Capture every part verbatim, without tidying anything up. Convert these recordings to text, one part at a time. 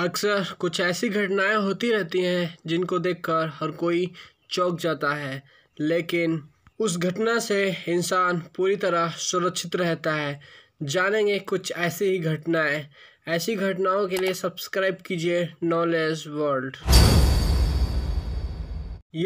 अक्सर कुछ ऐसी घटनाएं होती रहती हैं जिनको देखकर हर कोई चौंक जाता है, लेकिन उस घटना से इंसान पूरी तरह सुरक्षित रहता है। जानेंगे कुछ ऐसी ही घटनाएं। ऐसी घटनाओं के लिए सब्सक्राइब कीजिए नॉलेज वर्ल्ड।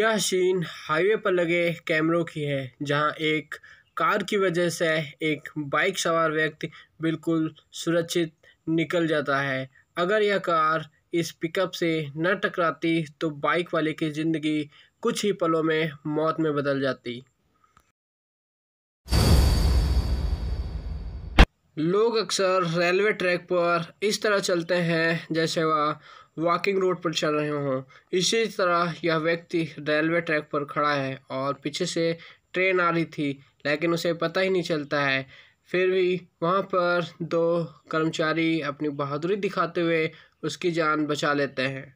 यह सीन हाईवे पर लगे कैमरों की है, जहां एक कार की वजह से एक बाइक सवार व्यक्ति बिल्कुल सुरक्षित निकल जाता है। अगर यह कार इस पिकअप से न टकराती तो बाइक वाले की ज़िंदगी कुछ ही पलों में मौत में बदल जाती। लोग अक्सर रेलवे ट्रैक पर इस तरह चलते हैं जैसे वह वॉकिंग रोड पर चल रहे हों। इसी तरह यह व्यक्ति रेलवे ट्रैक पर खड़ा है और पीछे से ट्रेन आ रही थी, लेकिन उसे पता ही नहीं चलता है। फिर भी वहां पर दो कर्मचारी अपनी बहादुरी दिखाते हुए उसकी जान बचा लेते हैं।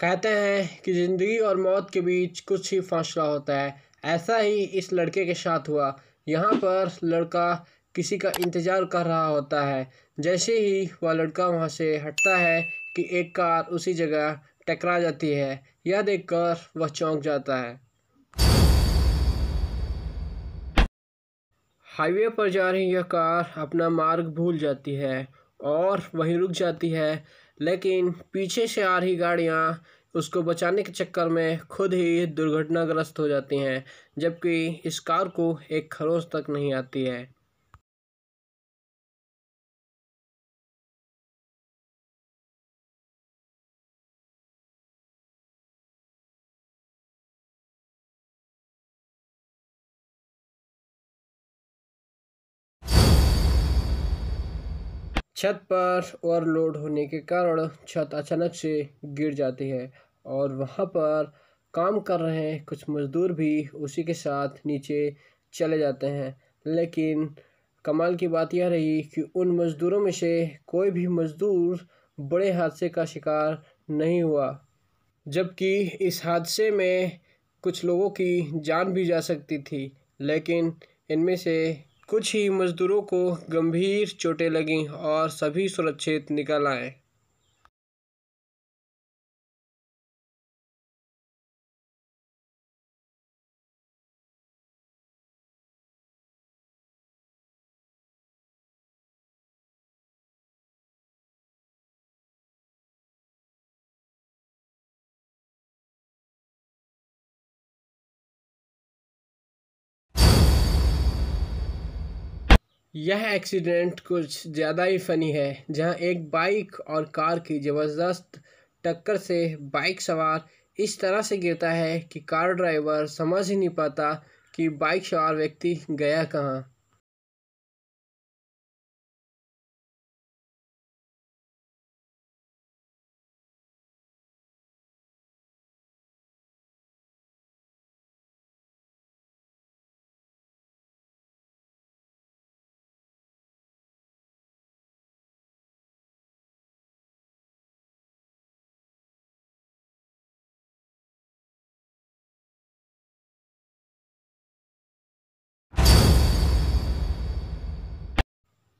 कहते हैं कि ज़िंदगी और मौत के बीच कुछ ही फासला होता है। ऐसा ही इस लड़के के साथ हुआ। यहाँ पर लड़का किसी का इंतज़ार कर रहा होता है। जैसे ही वह लड़का वहाँ से हटता है कि एक कार उसी जगह टकरा जाती है। यह देखकर वह चौंक जाता है। हाईवे पर जा रही यह कार अपना मार्ग भूल जाती है और वहीं रुक जाती है, लेकिन पीछे से आ रही गाड़ियां उसको बचाने के चक्कर में खुद ही दुर्घटनाग्रस्त हो जाती हैं, जबकि इस कार को एक खरोंच तक नहीं आती है। छत पर ओवरलोड होने के कारण छत अचानक से गिर जाती है और वहाँ पर काम कर रहे कुछ मज़दूर भी उसी के साथ नीचे चले जाते हैं। लेकिन कमाल की बात यह रही कि उन मज़दूरों में से कोई भी मज़दूर बड़े हादसे का शिकार नहीं हुआ, जबकि इस हादसे में कुछ लोगों की जान भी जा सकती थी। लेकिन इनमें से कुछ ही मजदूरों को गंभीर चोटें लगीं और सभी सुरक्षित निकल आए। यह एक्सीडेंट कुछ ज़्यादा ही फनी है, जहां एक बाइक और कार की ज़बरदस्त टक्कर से बाइक सवार इस तरह से गिरता है कि कार ड्राइवर समझ ही नहीं पाता कि बाइक सवार व्यक्ति गया कहां।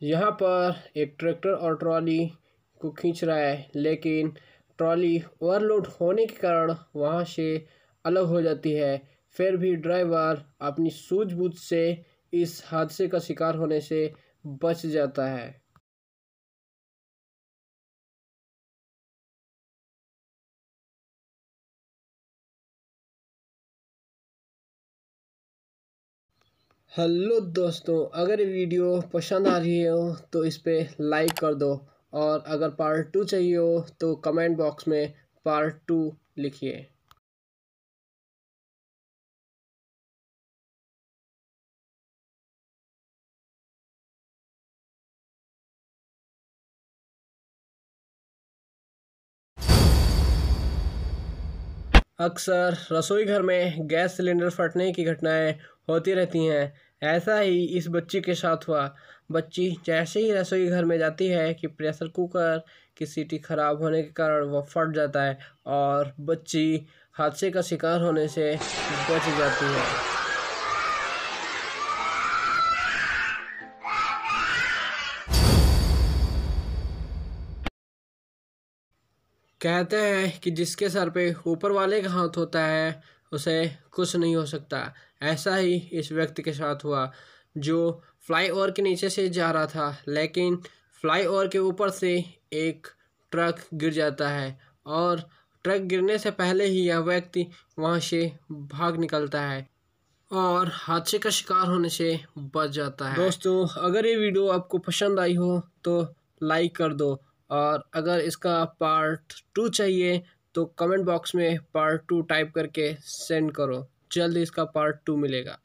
यहाँ पर एक ट्रैक्टर और ट्रॉली को खींच रहा है, लेकिन ट्रॉली ओवरलोड होने के कारण वहाँ से अलग हो जाती है। फिर भी ड्राइवर अपनी सूझबूझ से इस हादसे का शिकार होने से बच जाता है। हेलो दोस्तों, अगर ये वीडियो पसंद आ रही हो तो इस पे लाइक कर दो, और अगर पार्ट टू चाहिए हो तो कमेंट बॉक्स में पार्ट टू लिखिए। अक्सर रसोई घर में गैस सिलेंडर फटने की घटनाएं होती रहती हैं। ऐसा ही इस बच्ची के साथ हुआ। बच्ची जैसे ही रसोई घर में जाती है कि प्रेशर कुकर की सीटी खराब होने के कारण वह फट जाता है और बच्ची हादसे का शिकार होने से बच जाती है। कहते हैं कि जिसके सर पे ऊपर वाले का हाथ होता है उसे कुछ नहीं हो सकता। ऐसा ही इस व्यक्ति के साथ हुआ जो फ्लाईओवर के नीचे से जा रहा था, लेकिन फ्लाईओवर के ऊपर से एक ट्रक गिर जाता है और ट्रक गिरने से पहले ही यह व्यक्ति वहाँ से भाग निकलता है और हादसे का शिकार होने से बच जाता है। दोस्तों, अगर ये वीडियो आपको पसंद आई हो तो लाइक कर दो, और अगर इसका पार्ट टू चाहिए तो कमेंट बॉक्स में पार्ट टू टाइप करके सेंड करो, जल्द इसका पार्ट टू मिलेगा।